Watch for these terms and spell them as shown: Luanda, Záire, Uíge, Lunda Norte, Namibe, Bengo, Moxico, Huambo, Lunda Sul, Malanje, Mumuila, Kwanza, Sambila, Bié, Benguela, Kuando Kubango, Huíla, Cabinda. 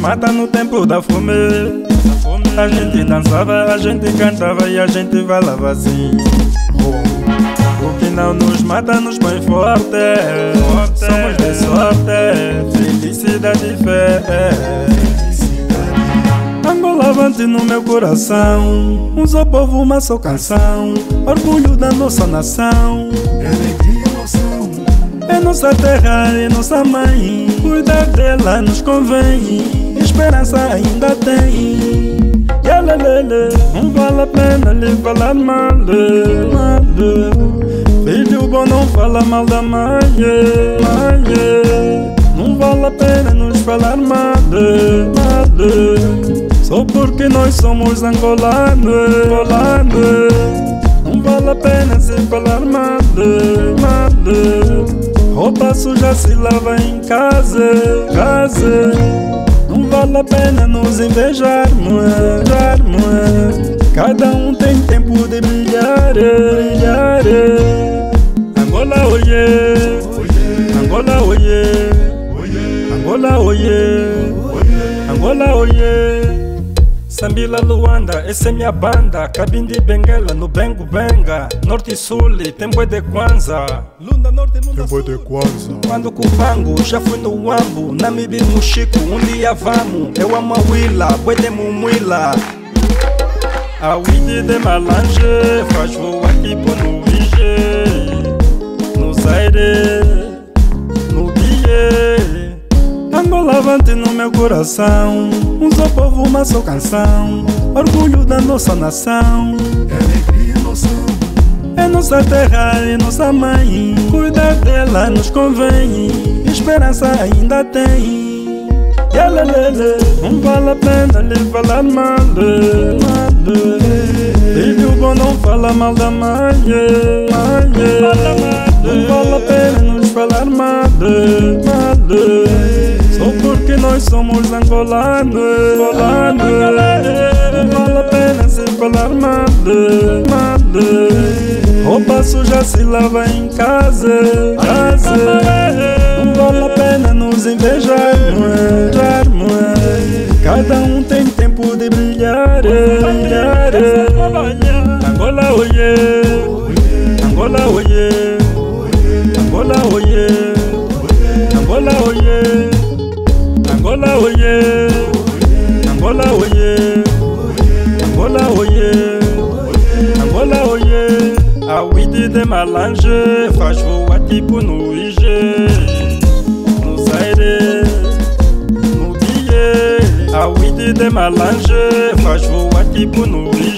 mata no tempo da fome. A gente dançava, a gente cantava e a gente falava assim. O que não nos mata nos põe forte. Somos de sorte, felicidade e fé. Angola avante no meu coração, um só povo, uma só canção, orgulho da nossa nação. É nossa terra, é nossa mãe, cuidar dela nos convém, esperança ainda tem. Yalalele, não vale a pena lhe falar mal, mal. Filho bom não fala mal da mãe, mãe. Não vale a pena nos falar mal, mal. Só porque nós somos angolanos, angolanos. Não vale a pena se falar mal, mal. Roupa suja se lava em casa, casa. Não vale a pena nos invejarmos, invejarmos. Cada tem tempo de brilhar, brilhar. Angola oiê, Angola oiê, Angola oiê, Angola oiê. Sambila, Luanda, essa é minha banda. Cabinda e Benguela, no Bengo, Benga. Norte e Sul, tem bué de Kwanza. Lunda Norte, Lunda Sul, tem bué de Kwanza. Kuando Kubango, já fui no Huambo. Namibe, Moxico, dia vamos. Eu amo a Huíla, bué de Mumuila. A Uíge de Malanje faz voar tipo no Uíge, no Záire, no Bié. Angola avante no meu coração, um só povo, uma só canção, orgulho da nossa nação. É nossa terra, é nossa mãe, cuidar dela nos convém, esperança ainda tem. Yalalele, não vale a pena lhe falar mal, mal. Filho bom não fala mal da mãe, mãe. Não vale a pena nos falar mal, mal. Só porque nós somos angolanos, angolanos. Não vale a pena se falar mal, mal. Roupa suja se lava em casa, casa. Não vale a pena nos invejarmos. Cada tem tempo de brilhar, brilhar. Angola oiê, Angola oiê, Angola oiê, Angola oiê. Angola oiê, Angola oiê, Angola oiê, Angola oiê. A Uíge de Malanje faz voar tipo no Uíge, no Záire, no Bié. A Uíge de Malanje faz voar tipo no Uíge.